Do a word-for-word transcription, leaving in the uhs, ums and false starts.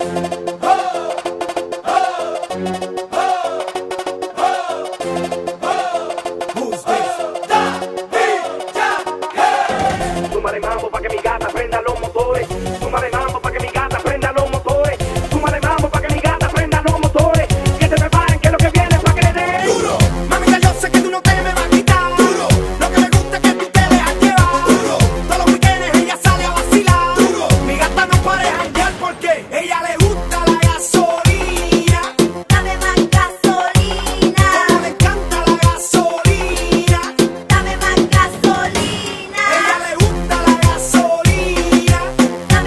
Who's this? Da, mi, da, yeah. Sumare mambo pa' que mi gata prenda.